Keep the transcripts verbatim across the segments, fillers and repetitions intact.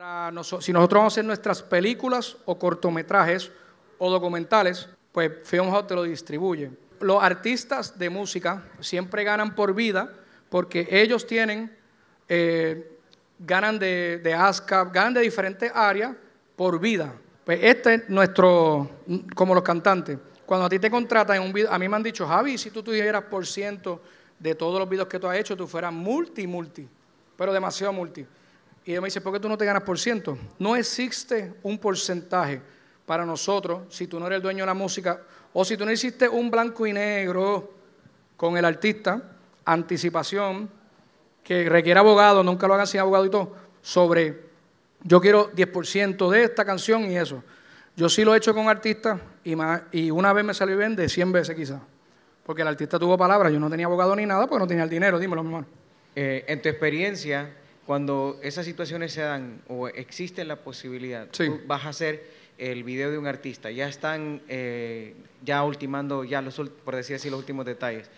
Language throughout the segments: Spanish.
Para noso- si nosotros vamos a hacer nuestras películas o cortometrajes o documentales, pues Film Hub te lo distribuye. Los artistas de música siempre ganan por vida porque ellos tienen, eh, ganan de, de ASCAP, ganan de diferentes áreas por vida. Pues este es nuestro, como los cantantes. Cuando a ti te contratan en un video, a mí me han dicho, Javi, si tú tuvieras por ciento de todos los videos que tú has hecho, tú fueras multi, multi, pero demasiado multi. Y ellos me dicen, ¿por qué tú no te ganas por ciento? No existe un porcentaje para nosotros si tú no eres el dueño de la música o si tú no hiciste un blanco y negro con el artista, anticipación, que requiere abogado, nunca lo hagan sin abogado y todo, sobre yo quiero diez por ciento de esta canción y eso. Yo sí lo he hecho con artistas y, más, y una vez me salió bien de cien veces quizás, porque el artista tuvo palabras, yo no tenía abogado ni nada porque no tenía el dinero, dímelo, mi hermano. Eh, en tu experiencia, cuando esas situaciones se dan o existe la posibilidad, sí. Tú vas a hacer el video de un artista, ya están eh, ya ultimando, ya los, por decir así, los últimos detalles.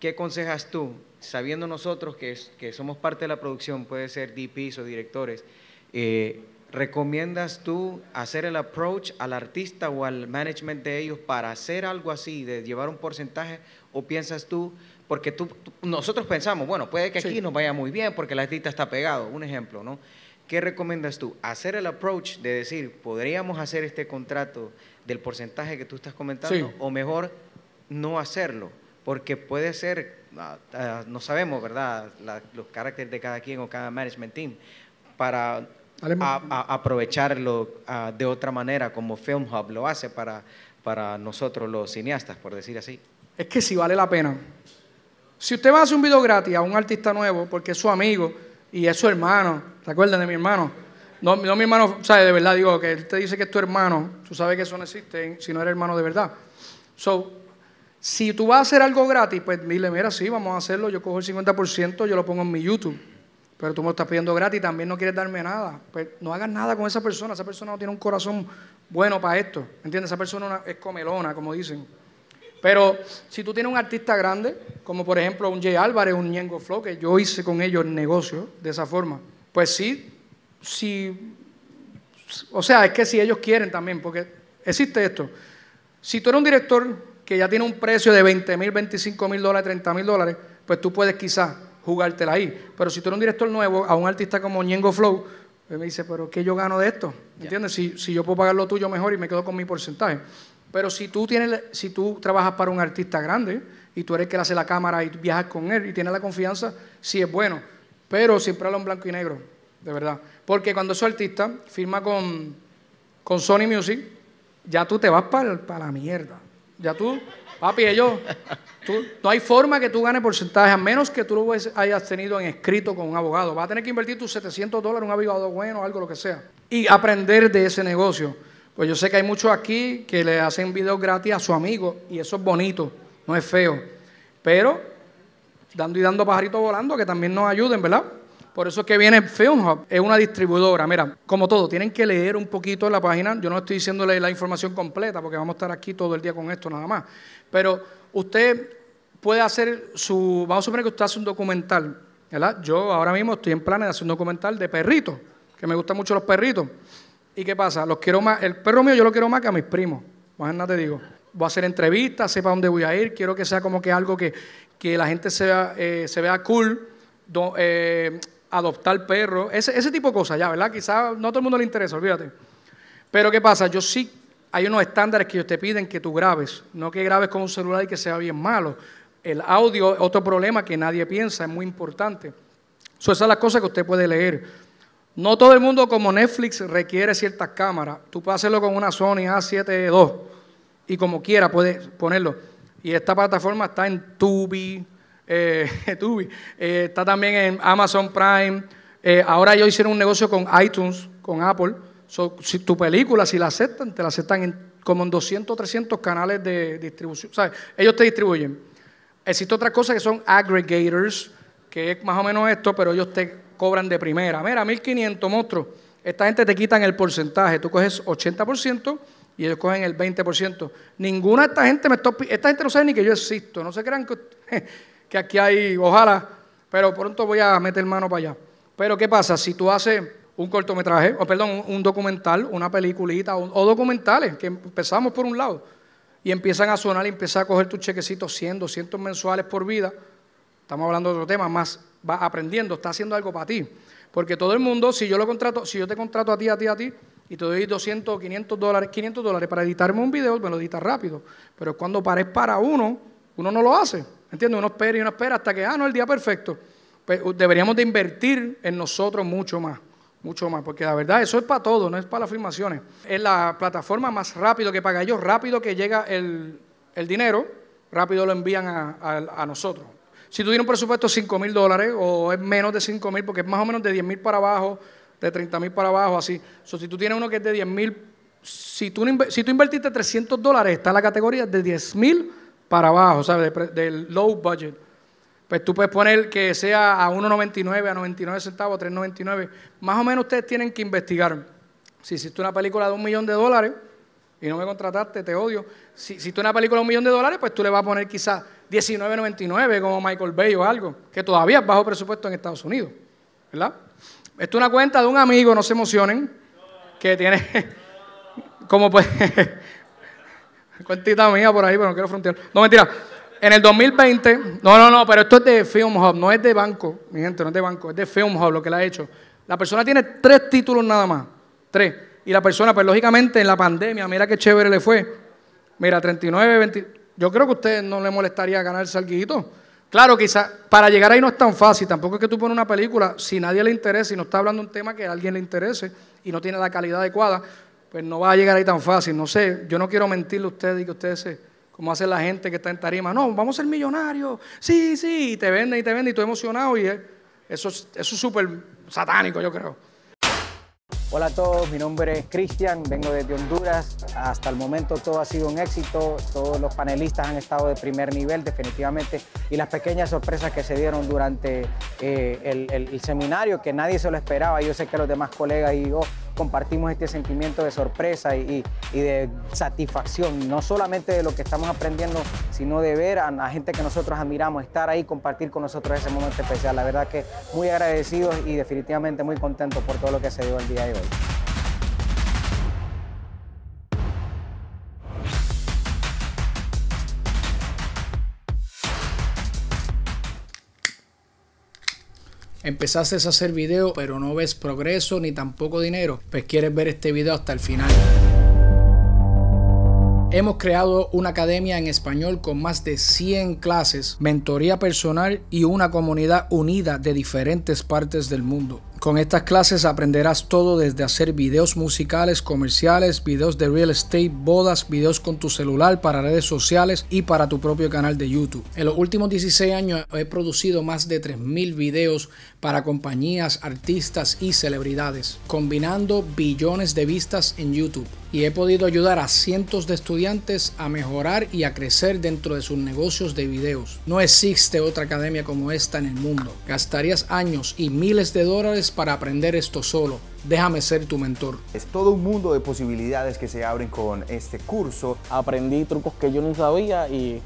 ¿Qué aconsejas tú, sabiendo nosotros que, es, que somos parte de la producción, puede ser D Ps o directores, eh, ¿recomiendas tú hacer el approach al artista o al management de ellos para hacer algo así, de llevar un porcentaje? ¿O piensas tú, porque tú, tú, nosotros pensamos, bueno, puede que aquí sí nos vaya muy bien porque el artista está pegado, un ejemplo, ¿no? ¿Qué recomiendas tú? ¿Hacer el approach de decir, podríamos hacer este contrato del porcentaje que tú estás comentando? Sí. ¿O mejor no hacerlo? Porque puede ser, uh, uh, no sabemos, ¿verdad?, La, los caracteres de cada quien o cada management team para a, a, aprovecharlo uh, de otra manera como Film Hub lo hace para, para nosotros los cineastas, por decir así. Es que sí vale la pena. Si usted va a hacer un video gratis a un artista nuevo porque es su amigo y es su hermano, ¿se acuerdan de mi hermano? No, no mi hermano, ¿sabes? De verdad digo que él te dice que es tu hermano, tú sabes que eso no existe si no eres hermano de verdad. So, si tú vas a hacer algo gratis, pues dile, mira, sí, vamos a hacerlo, yo cojo el cincuenta por ciento, yo lo pongo en mi YouTube, pero tú me lo estás pidiendo gratis, también no quieres darme nada, pues no hagas nada con esa persona, esa persona no tiene un corazón bueno para esto, ¿entiendes? Esa persona es comelona, como dicen. Pero si tú tienes un artista grande, como por ejemplo un J Álvarez, un Ñengo Flow, que yo hice con ellos el negocio de esa forma, pues sí, sí, o sea, es que si ellos quieren también, porque existe esto. Si tú eres un director que ya tiene un precio de veinte mil, veinticinco mil dólares, treinta mil dólares, pues tú puedes quizás jugártela ahí. Pero si tú eres un director nuevo, a un artista como Ñengo Flow, pues me dice, pero ¿qué yo gano de esto? ¿Entiendes? Si, si yo puedo pagar lo tuyo mejor y me quedo con mi porcentaje. Pero si tú, tienes, si tú trabajas para un artista grande y tú eres el que le hace la cámara y viajas con él y tienes la confianza, sí es bueno. Pero siempre habla en blanco y negro, de verdad. Porque cuando ese artista firma con, con Sony Music, ya tú te vas para pa la mierda. Ya tú, papi, ellos, tú, no hay forma que tú ganes porcentaje a menos que tú lo hayas tenido en escrito con un abogado. Vas a tener que invertir tus setecientos dólares, un abogado bueno, algo, lo que sea. Y aprender de ese negocio. Pues yo sé que hay muchos aquí que le hacen videos gratis a su amigo y eso es bonito, no es feo. Pero dando y dando pajaritos volando que también nos ayuden, ¿verdad? Por eso es que viene Film Hub, es una distribuidora. Mira, como todo, tienen que leer un poquito la página. Yo no estoy diciéndole la información completa porque vamos a estar aquí todo el día con esto nada más. Pero usted puede hacer su... Vamos a suponer que usted hace un documental, ¿verdad? Yo ahora mismo estoy en planes de hacer un documental de perritos, que me gustan mucho los perritos. ¿Y qué pasa? Los quiero más, el perro mío yo lo quiero más que a mis primos, más nada te digo. Voy a hacer entrevistas, sepa dónde voy a ir, quiero que sea como que algo que, que la gente sea, eh, se vea cool, do, eh, adoptar perros, ese, ese tipo de cosas ya, ¿verdad? Quizás no a todo el mundo le interesa, olvídate. Pero ¿qué pasa? Yo sí, hay unos estándares que ellos te piden que tú grabes, no que grabes con un celular y que sea bien malo. El audio es otro problema que nadie piensa, es muy importante. So, esas son las cosas que usted puede leer. No todo el mundo como Netflix requiere ciertas cámaras. Tú puedes hacerlo con una Sony A siete dos y como quiera puedes ponerlo. Y esta plataforma está en Tubi, eh, Tubi. Eh, está también en Amazon Prime. Eh, ahora ellos hicieron un negocio con iTunes, con Apple. So, si tu película, si la aceptan, te la aceptan en, como en doscientos, trescientos canales de distribución. O sea, ellos te distribuyen. Existe otra cosa que son aggregators, que es más o menos esto, pero ellos te cobran de primera. Mira, mil quinientos, monstruos. Esta gente te quitan el porcentaje. Tú coges ochenta por ciento y ellos cogen el veinte por ciento. Ninguna de esta gente me está... Esta gente no sabe ni que yo existo. No se crean que, que aquí hay... Ojalá. Pero pronto voy a meter mano para allá. Pero ¿qué pasa? Si tú haces un cortometraje, o perdón, un documental, una peliculita, un, o documentales, que empezamos por un lado, y empiezan a sonar y empiezas a coger tus chequecitos, cien, doscientos mensuales por vida. Estamos hablando de otro tema, más vas aprendiendo, está haciendo algo para ti. Porque todo el mundo, si yo lo contrato, si yo te contrato a ti, a ti, a ti, y te doy doscientos, quinientos dólares, quinientos dólares para editarme un video, me lo editas rápido. Pero cuando pares para uno, uno no lo hace, ¿entiendes? Uno espera y uno espera hasta que, ah, no, el día perfecto. Pues deberíamos de invertir en nosotros mucho más, mucho más, porque la verdad eso es para todo, no es para las filmaciones. Es la plataforma más rápido que paga ellos, rápido que llega el, el dinero, rápido lo envían a, a, a nosotros. Si tú tienes un presupuesto de cinco mil dólares o es menos de cinco mil, porque es más o menos de diez mil para abajo, de treinta mil para abajo, así. So, si tú tienes uno que es de diez mil, si tú, si tú invertiste trescientos dólares, está en la categoría de diez mil para abajo, ¿sabes? Del de low budget. Pues tú puedes poner que sea a uno noventa y nueve, a noventa y nueve centavos, a tres noventa y nueve. Más o menos ustedes tienen que investigar. Si hiciste una película de un millón de dólares y no me contrataste, te odio. Si hiciste una película de un millón de dólares, pues tú le vas a poner quizás diecinueve noventa y nueve como Michael Bay o algo, que todavía es bajo presupuesto en Estados Unidos, ¿verdad? Esto es una cuenta de un amigo, no se emocionen, que tiene como pues cuentita mía por ahí, pero no quiero frontear. No, mentira. En el dos mil veinte, no, no, no, pero esto es de Film Hub, no es de banco, mi gente, no es de banco, es de Film Hub lo que le ha hecho. La persona tiene tres títulos nada más, tres. Y la persona, pues lógicamente en la pandemia, mira qué chévere le fue. Mira, treinta y nueve, veinte, yo creo que a ustedes no les molestaría ganarse alguito. Claro, quizás para llegar ahí no es tan fácil, tampoco es que tú pones una película, si nadie le interesa y no está hablando de un tema que a alguien le interese y no tiene la calidad adecuada, pues no va a llegar ahí tan fácil, no sé, yo no quiero mentirle a ustedes y que ustedes se... Como hace la gente que está en tarima. No, vamos a ser millonarios. Sí, sí. Y te venden y te venden y tú emocionado. Y eso, eso es súper satánico, yo creo. Hola a todos. Mi nombre es Cristian. Vengo desde Honduras. Hasta el momento todo ha sido un éxito. Todos los panelistas han estado de primer nivel, definitivamente. Y las pequeñas sorpresas que se dieron durante eh, el, el, el seminario, que nadie se lo esperaba. Yo sé que los demás colegas y yo compartimos este sentimiento de sorpresa y, y de satisfacción, no solamente de lo que estamos aprendiendo, sino de ver a la gente que nosotros admiramos, estar ahí, compartir con nosotros ese momento especial. La verdad que muy agradecidos y definitivamente muy contentos por todo lo que se dio el día de hoy. Empezaste a hacer video, pero no ves progreso ni tampoco dinero, pues quieres ver este video hasta el final. Hemos creado una academia en español con más de cien clases, mentoría personal y una comunidad unida de diferentes partes del mundo. Con estas clases aprenderás todo desde hacer videos musicales, comerciales, videos de real estate, bodas, videos con tu celular para redes sociales y para tu propio canal de YouTube. En los últimos dieciséis años he producido más de tres mil videos para compañías, artistas y celebridades, combinando billones de vistas en YouTube. Y he podido ayudar a cientos de estudiantes a mejorar y a crecer dentro de sus negocios de videos. No existe otra academia como esta en el mundo. Gastarías años y miles de dólares para aprender esto solo. Déjame ser tu mentor. Es todo un mundo de posibilidades que se abren con este curso. Aprendí trucos que yo no sabía y,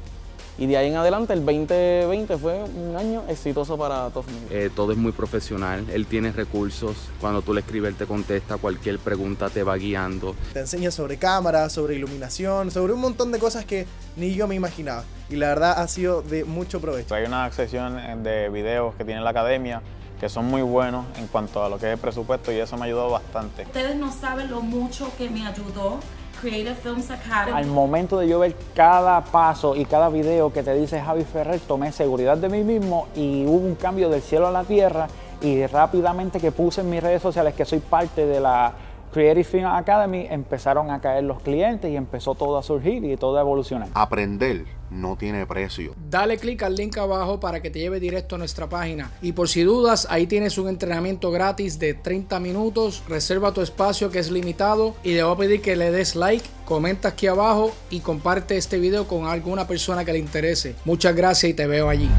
y de ahí en adelante el veinte veinte fue un año exitoso para todos. Eh, todo es muy profesional, él tiene recursos. Cuando tú le escribes, él te contesta cualquier pregunta, te va guiando. Te enseña sobre cámara, sobre iluminación, sobre un montón de cosas que ni yo me imaginaba. Y la verdad ha sido de mucho provecho. Hay una sección de videos que tiene la academia que son muy buenos en cuanto a lo que es el presupuesto y eso me ayudó bastante. Ustedes no saben lo mucho que me ayudó Creative Film Academy. Al momento de yo ver cada paso y cada video que te dice Javy Ferrer, tomé seguridad de mí mismo y hubo un cambio del cielo a la tierra y rápidamente que puse en mis redes sociales que soy parte de la Creative Film Academy, empezaron a caer los clientes y empezó todo a surgir y todo a evolucionar. Aprender no tiene precio. Dale click al link abajo para que te lleve directo a nuestra página. Y por si dudas, ahí tienes un entrenamiento gratis de treinta minutos. Reserva tu espacio que es limitado y te voy a pedir que le des like, comenta aquí abajo y comparte este video con alguna persona que le interese. Muchas gracias y te veo allí.